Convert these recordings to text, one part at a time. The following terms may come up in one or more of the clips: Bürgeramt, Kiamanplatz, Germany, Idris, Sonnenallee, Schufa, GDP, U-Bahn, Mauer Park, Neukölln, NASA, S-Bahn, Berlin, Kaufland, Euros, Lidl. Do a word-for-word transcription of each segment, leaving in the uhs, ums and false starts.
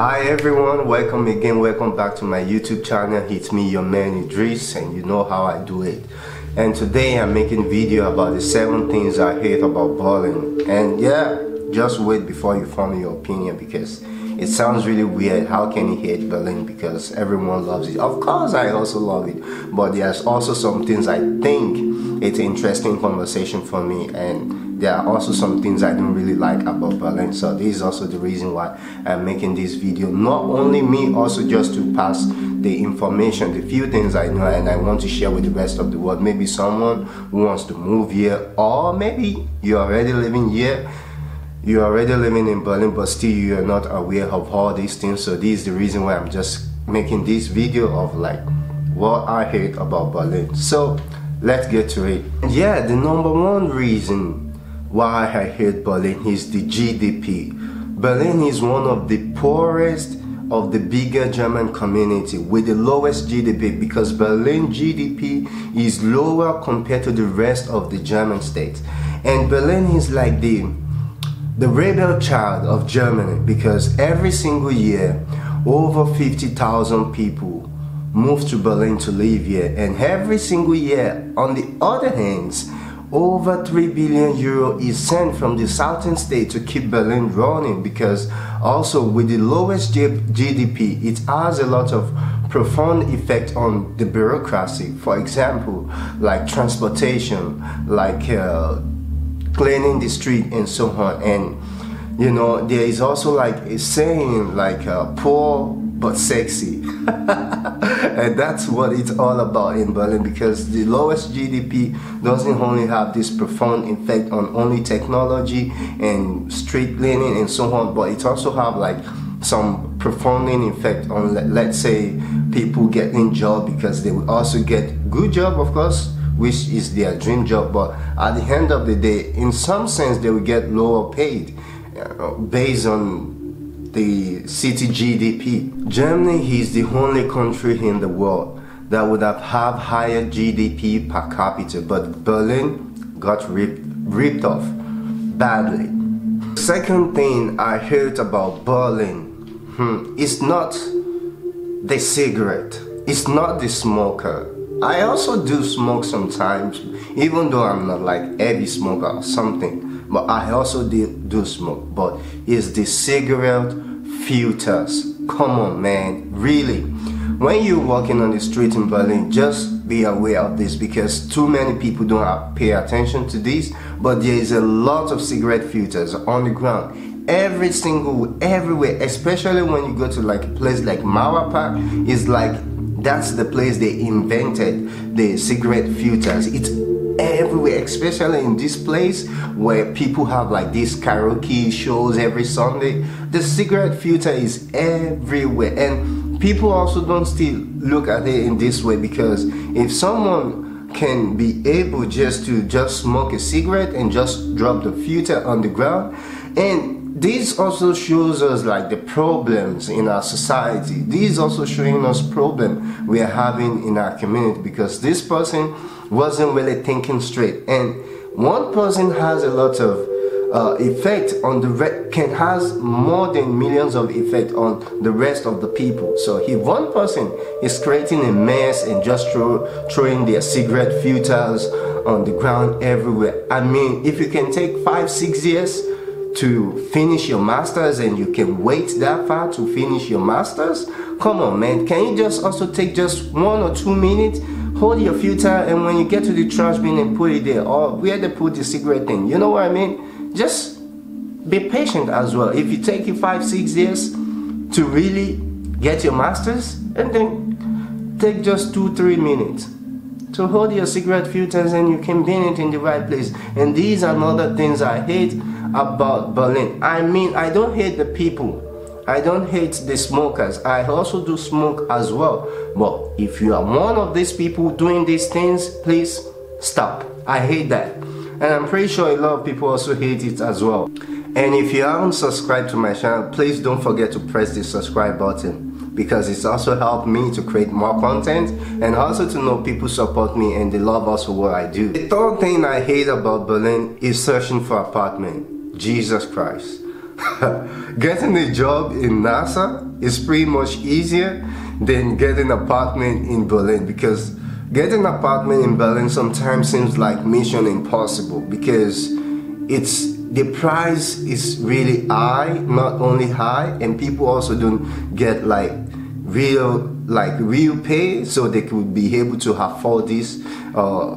Hi everyone, welcome again, welcome back to my YouTube channel. It's me, your man Idris, and you know how I do it. And today I'm making a video about the seven things I hate about Berlin. And yeah, just wait before you form your opinion, because it sounds really weird. How can you hate Berlin? Because everyone loves it. Of course I also love it, but there's also some things I think it's an interesting conversation for me, and there are also some things I don't really like about Berlin. So this is also the reason why I'm making this video. Not only me, also just to pass the information, the few things I know and I want to share with the rest of the world. Maybe someone who wants to move here, or maybe you're already living here. You're already living in Berlin, but still you're not aware of all these things. So this is the reason why I'm just making this video of like what I hate about Berlin. So let's get to it. Yeah, the number one reason why I hate Berlin is the G D P. Berlin is one of the poorest of the bigger German community with the lowest G D P, because Berlin G D P is lower compared to the rest of the German states. And Berlin is like the The rebel child of Germany, because every single year over fifty thousand people move to Berlin to live here, and every single year on the other hand over three billion euro is sent from the southern state to keep Berlin running, because also with the lowest G D P it has a lot of profound effect on the bureaucracy. For example, like transportation, like uh, cleaning the street and so on. And you know, there is also like a saying like uh, poor but sexy and that's what it's all about in Berlin, because the lowest G D P doesn't only have this profound effect on only technology and street cleaning and so on, but it also have like some profounding effect on, let's say, people getting job, because they will also get good job, of course, which is their dream job, but at the end of the day, in some sense, they will get lower paid uh, based on the city G D P. Germany is the only country in the world that would have, have higher G D P per capita, but Berlin got ripped, ripped off badly. Second thing I heard about Berlin, hmm, it's not the cigarette, it's not the smoker. I also do smoke sometimes, even though I'm not like heavy smoker or something, but I also do, do smoke. But it's the cigarette filters. Come on, man, really. When you're walking on the street in Berlin, just be aware of this, because too many people don't pay attention to this, but there is a lot of cigarette filters on the ground. Every single, everywhere, especially when you go to like a place like Mauer Park, it's like that's the place they invented the cigarette filters. It's everywhere, especially in this place where people have like these karaoke shows every Sunday. The cigarette filter is everywhere, and people also don't still look at it in this way, because if someone can be able just to just smoke a cigarette and just drop the filter on the ground, and this also shows us like the problems in our society. This is also showing us problem we are having in our community, because this person wasn't really thinking straight, and one person has a lot of uh, effect on the re can has more than millions of effect on the rest of the people. So if one person is creating a mess and just throw, throwing their cigarette filters on the ground everywhere, I mean, if you can take five six years to finish your masters, and you can wait that far to finish your masters, come on, man, can you just also take just one or two minutes, hold your filter, and when you get to the trash bin and put it there, or where they put the cigarette thing, you know what I mean? Just be patient as well. If you take it five six years to really get your masters, and then take just two three minutes to hold your cigarette filters, and you can bin it in the right place. And these are other things I hate about Berlin. I mean, I don't hate the people, I don't hate the smokers, I also do smoke as well, but if you are one of these people doing these things, please stop. I hate that, and I'm pretty sure a lot of people also hate it as well. And if you haven't subscribed to my channel, please don't forget to press the subscribe button, because it's also helped me to create more content, and also to know people support me and they love also what I do. The third thing I hate about Berlin is searching for apartment. Jesus Christ. Getting a job in NASA is pretty much easier than getting an apartment in Berlin, because getting an apartment in Berlin sometimes seems like mission impossible, because it's the price is really high, not only high, and people also don't get like real like real pay, so they could be able to afford these uh,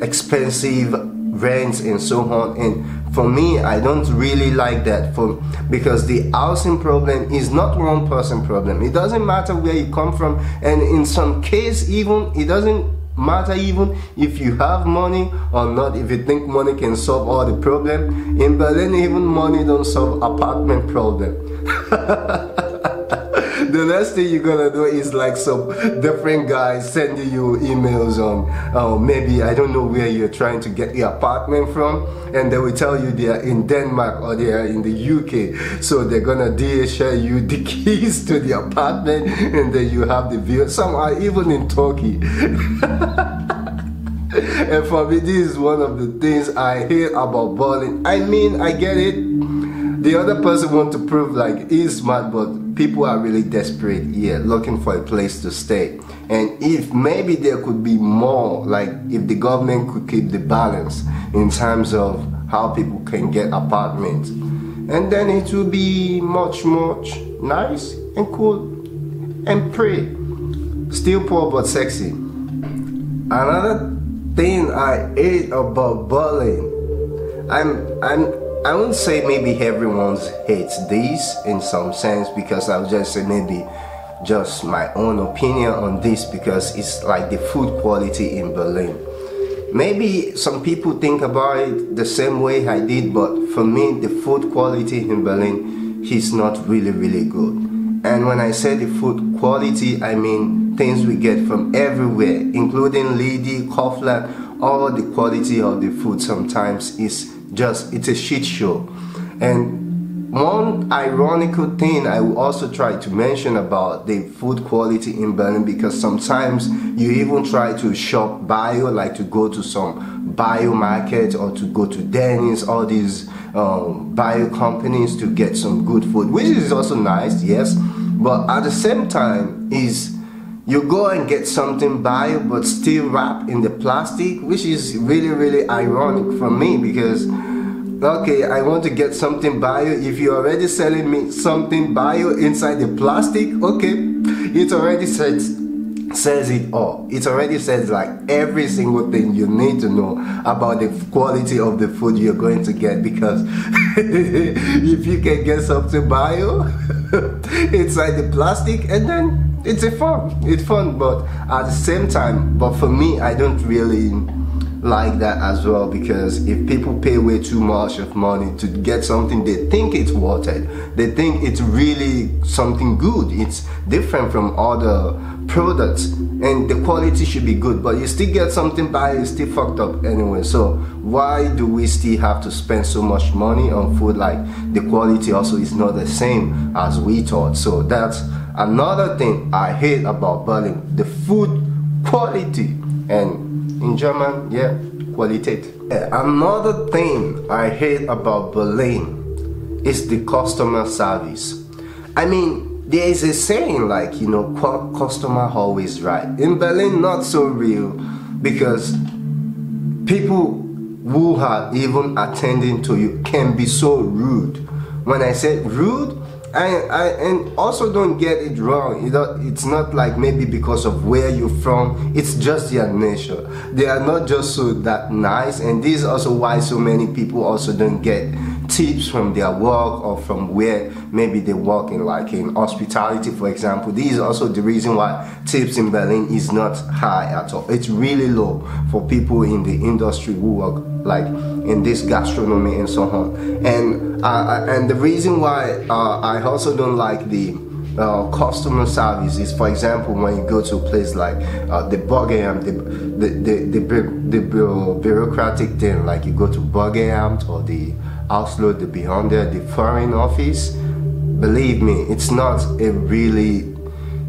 expensive rents and so on. And for me, I don't really like that, for because the housing problem is not one person problem. It doesn't matter where you come from, and in some case even it doesn't matter even if you have money or not, if you think money can solve all the problem. In Berlin, even money don't solve apartment problem. The next thing you're gonna do is like some different guys sending you emails on uh, maybe I don't know where you're trying to get the apartment from, and they will tell you they are in Denmark or they are in the U K, so they're gonna D H L you the keys to the apartment, and then you have the view. Some are even in Turkey. And for me, this is one of the things I hear about Berlin. I mean, I get it, the other person wants to prove like he's smart, but people are really desperate here, looking for a place to stay. And if maybe there could be more, like if the government could keep the balance in terms of how people can get apartments, and then it will be much, much nice and cool and pretty. Still poor but sexy. Another thing I hate about Berlin, I'm, I'm, I wouldn't say maybe everyone hates this in some sense, because I'll just say maybe just my own opinion on this, because it's like the food quality in Berlin. Maybe some people think about it the same way I did, but for me the food quality in Berlin is not really really good. And when I say the food quality, I mean things we get from everywhere, including Lidl, Kaufland. All the quality of the food sometimes is just, it's a shit show. And one ironical thing I will also try to mention about the food quality in Berlin, because sometimes you even try to shop bio, like to go to some bio market or to go to Denny's, all these um, bio companies to get some good food, which is also nice, yes, but at the same time is you go and get something bio but still wrapped in the plastic, which is really really ironic for me, because okay, I want to get something bio, if you're already selling me something bio inside the plastic, okay, it already says says it all. It already says like every single thing you need to know about the quality of the food you're going to get, because if you can get something bio inside the plastic, and then it's a fun, it's fun, but at the same time, but for me, I don't really like that as well, because if people pay way too much of money to get something they think it's worth it, they think it's really something good, it's different from other products, and the quality should be good, but you still get something by it, it's still fucked up anyway. So why do we still have to spend so much money on food? Like the quality also is not the same as we thought. So that's another thing I hate about Berlin, the food quality. And in German, yeah, Qualität. Another thing I hate about Berlin is the customer service. I mean, there is a saying like, you know, customer always right. In Berlin, not so real, because people who are even attending to you can be so rude. When I say rude, I, I, and also don't get it wrong, you know, it's not like maybe because of where you're from, it's just their nature. They are not just so that nice, and this is also why so many people also don't get tips from their work or from where maybe they work in, like in hospitality for example. This is also the reason why tips in Berlin is not high at all. It's really low for people in the industry who work like in this gastronomy and so on. And uh, and the reason why uh, I also don't like the Uh, customer service is, for example, when you go to a place like uh, the Bürgeramt, the the the, the, the bu bureaucratic thing, like you go to Bürgeramt or the Oslo, the beyond there, the foreign office. Believe me, it's not a really,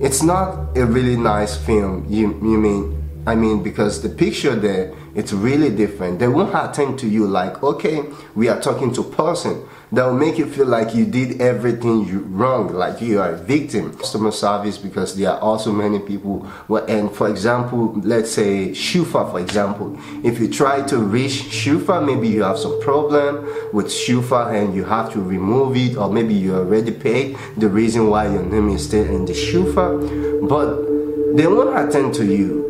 it's not a really nice film. You you mean I mean, because the picture there, it's really different. They won't attend to you like, okay, we are talking to person. They'll make you feel like you did everything you wrong, like you are a victim. Customer service, because there are also many people who, and for example, let's say Schufa, for example. If you try to reach Schufa, maybe you have some problem with Schufa and you have to remove it, or maybe you already paid the reason why your name is still in the Schufa, but they won't attend to you.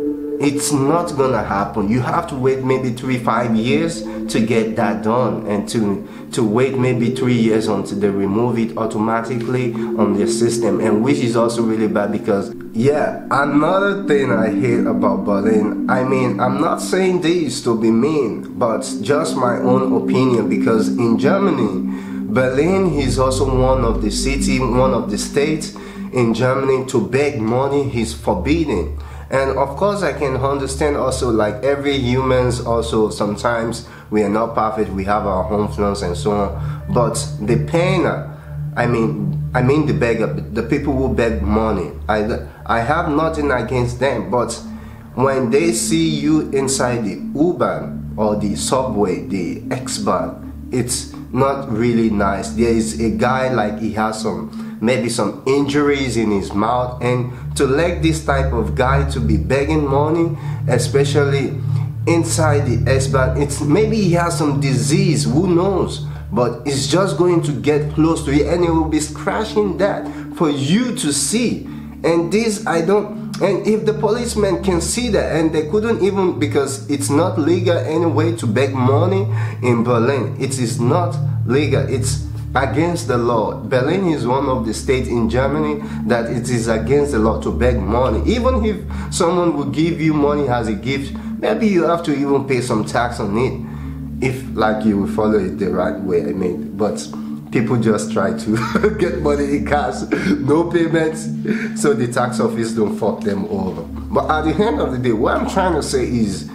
It's not gonna happen. You have to wait maybe three, five years to get that done, and to to wait maybe three years until they remove it automatically on their system, and which is also really bad because, yeah, another thing I hate about Berlin, I mean, I'm not saying this to be mean, but just my own opinion, because in Germany, Berlin is also one of the city, one of the states in Germany to beg money is forbidden. And of course I can understand also, like every humans also, sometimes we are not perfect, we have our own flaws and so on. But the painter, I mean, I mean the beggar, the people who beg money, I, I have nothing against them, but when they see you inside the U-Bahn or the subway, the S-Bahn, it's not really nice. There is a guy like he has some, maybe some injuries in his mouth, and to let this type of guy to be begging money, especially inside the S-Bahn, it's maybe he has some disease, who knows, but it's just going to get close to you and it will be scratching that for you to see. And this I don't, and if the policemen can see that, and they couldn't even, because it's not legal anyway to beg money in Berlin, it is not legal, it's against the law. Berlin is one of the states in Germany that it is against the law to beg money. Even if someone will give you money as a gift, maybe you have to even pay some tax on it, if like you will follow it the right way, I mean. But people just try to get money in cash, no payments, so the tax office don't fuck them over. But at the end of the day, what I'm trying to say is,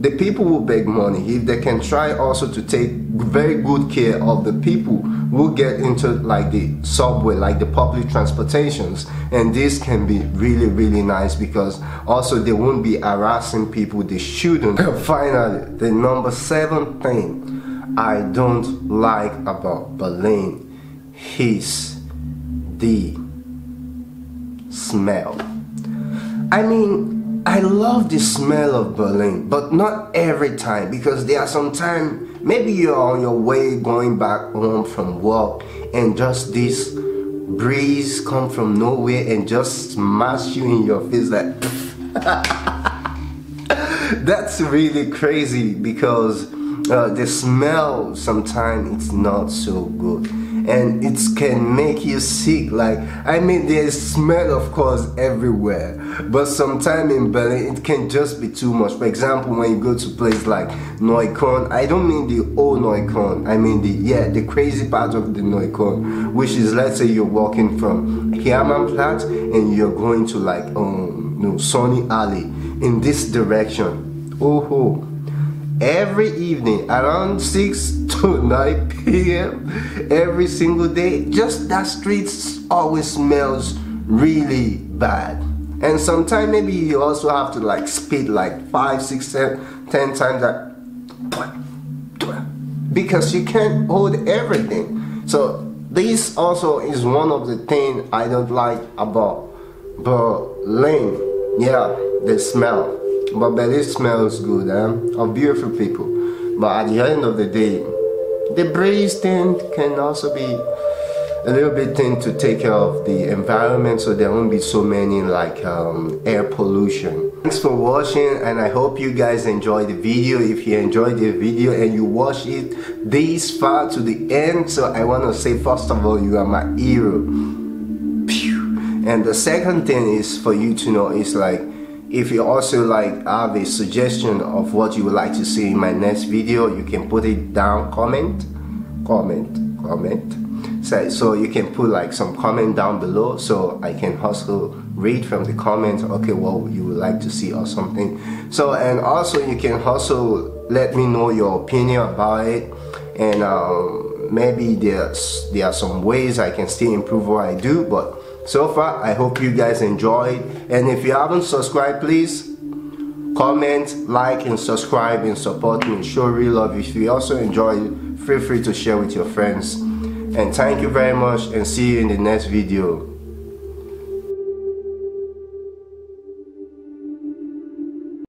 the people who beg money, if they can try also to take very good care of the people who get into like the subway, like the public transportations, and this can be really, really nice, because also they won't be harassing people, they shouldn't. Finally, the number seven thing I don't like about Berlin is the smell. I mean, I love the smell of Berlin, but not every time, because there are some time, maybe you're on your way going back home from work and just this breeze come from nowhere and just smash you in your face like that's really crazy, because uh, the smell sometimes it's not so good, and it can make you sick. Like, I mean, there's smell of course everywhere, but sometimes in Berlin it can just be too much. For example, when you go to places like Neukölln, I don't mean the old Neukölln, I mean the, yeah, the crazy part of the Neukölln, which is, let's say you're walking from Kiamanplatz and you're going to like um no Sonnenallee in this direction. Oh ho. Every evening around six to nine p m every single day, just that street always smells really bad. And sometimes maybe you also have to like spit like five, six, seven, ten times that, because you can't hold everything. So this also is one of the things I don't like about Berlin. Yeah, the smell. But Berlin smells good, eh? Of beautiful people. But at the end of the day, the breeze thing can also be a little bit thing to take care of the environment, so there won't be so many like um, air pollution. Thanks for watching, and I hope you guys enjoyed the video. If you enjoyed the video and you watched it this far to the end, so I want to say, first of all, you are my hero. Pew. And the second thing is for you to know is like, if you also like have a suggestion of what you would like to see in my next video, you can put it down, comment, comment, comment. So, so you can put like some comment down below, so I can also read from the comments, okay, what you would like to see or something. So, and also you can also let me know your opinion about it, and um, maybe there's, there are some ways I can still improve what I do, but so far, I hope you guys enjoyed, and if you haven't subscribed, please Comment, like, and subscribe and support me. Show real love. If you also enjoy it, feel free to share with your friends. And thank you very much and see you in the next video.